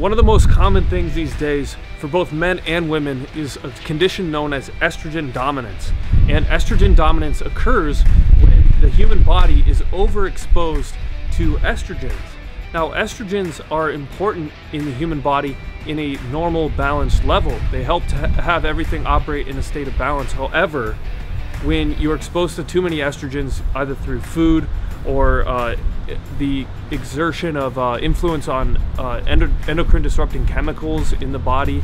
One of the most common things these days for both men and women is a condition known as estrogen dominance. And estrogen dominance occurs when the human body is overexposed to estrogens. Now, estrogens are important in the human body in a normal, balanced level. They help to have everything operate in a state of balance. However, when you're exposed to too many estrogens, either through food or the exertion of influence on endocrine-disrupting chemicals in the body,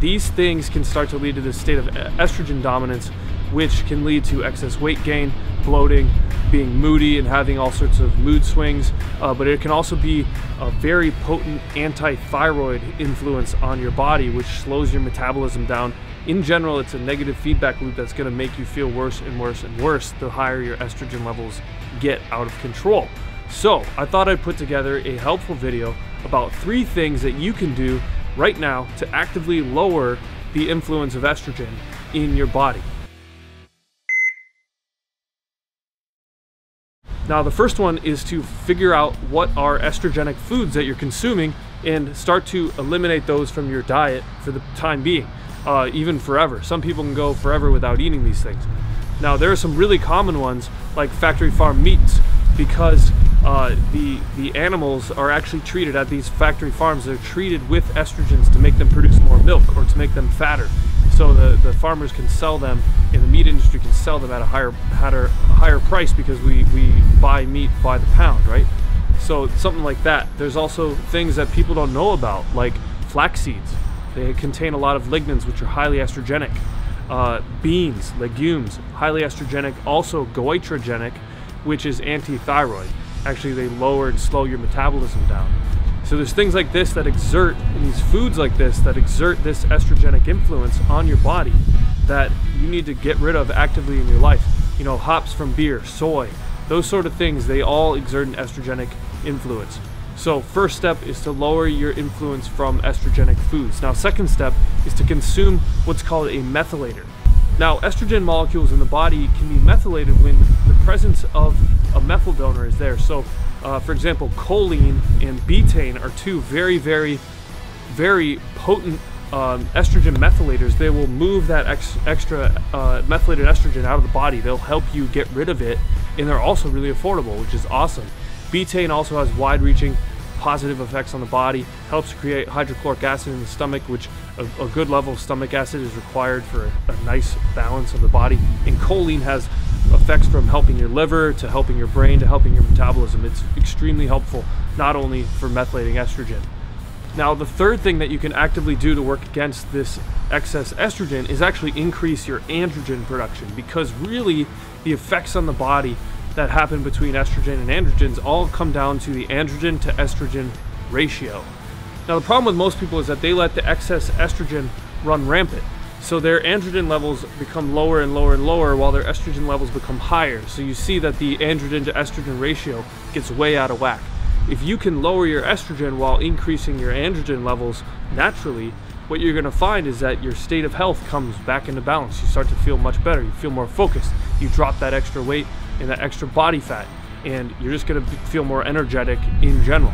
these things can start to lead to this state of estrogen dominance, which can lead to excess weight gain, bloating, being moody, and having all sorts of mood swings. But it can also be a very potent anti-thyroid influence on your body, which slows your metabolism down. In general, it's a negative feedback loop that's going to make you feel worse and worse and worse the higher your estrogen levels get out of control. So I thought I'd put together a helpful video about 3 things that you can do right now to actively lower the influence of estrogen in your body. Now, the first one is to figure out what are estrogenic foods that you're consuming and start to eliminate those from your diet for the time being, even forever. Some people can go forever without eating these things. Now, there are some really common ones like factory farm meats, because the animals are actually treated at these factory farms. They're treated with estrogens to make them produce more milk or to make them fatter. So the farmers can sell them, and the meat industry can sell them at a higher price, because we buy meat by the pound, right? So something like that. There's also things that people don't know about, like flax seeds. They contain a lot of lignans, which are highly estrogenic. Beans, legumes, highly estrogenic. Also goitrogenic, which is anti-thyroid. Actually, they lower and slow your metabolism down. So there's things like this that exert, and these foods like this that exert this estrogenic influence on your body that you need to get rid of actively in your life. You know, hops from beer, soy, those sort of things, they all exert an estrogenic influence. So first step is to lower your influence from estrogenic foods. Now, second step is to consume what's called a methylator. Now, estrogen molecules in the body can be methylated when the presence of a methyl donor is there. So for example, choline and betaine are 2 very, very, very potent estrogen methylators. They will move that extra methylated estrogen out of the body. They'll help you get rid of it, and they're also really affordable, which is awesome. Betaine also has wide-reaching positive effects on the body, helps create hydrochloric acid in the stomach, which a good level of stomach acid is required for a nice balance of the body. And choline has effects from helping your liver to helping your brain to helping your metabolism. It's extremely helpful, not only for methylating estrogen. Now, the third thing that you can actively do to work against this excess estrogen is actually increase your androgen production, because really the effects on the body that happen between estrogen and androgens all come down to the androgen to estrogen ratio. Now, the problem with most people is that they let the excess estrogen run rampant. So their androgen levels become lower and lower and lower, while their estrogen levels become higher. So you see that the androgen to estrogen ratio gets way out of whack. If you can lower your estrogen while increasing your androgen levels naturally, what you're going to find is that your state of health comes back into balance. You start to feel much better. You feel more focused. You drop that extra weight and that extra body fat, and you're just going to feel more energetic in general.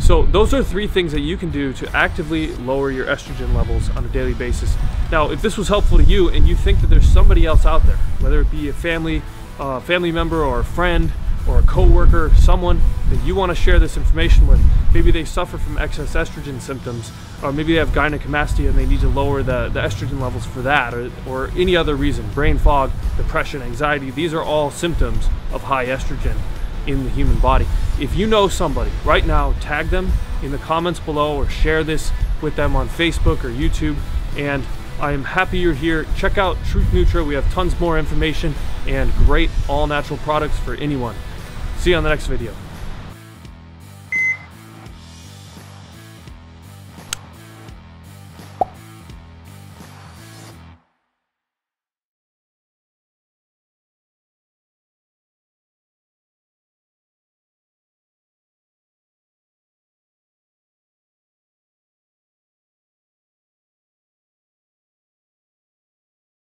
So those are 3 things that you can do to actively lower your estrogen levels on a daily basis. Now, if this was helpful to you and you think that there's somebody else out there, whether it be a family member or a friend or a coworker, someone that you want to share this information with, maybe they suffer from excess estrogen symptoms, or maybe they have gynecomastia and they need to lower the estrogen levels for that, or any other reason, brain fog, depression, anxiety, these are all symptoms of high estrogen in the human body. If you know somebody right now, tag them in the comments below or share this with them on Facebook or YouTube. And I am happy you're here. Check out Truth Nutra. We have tons more information and great all natural products for anyone. See you on the next video.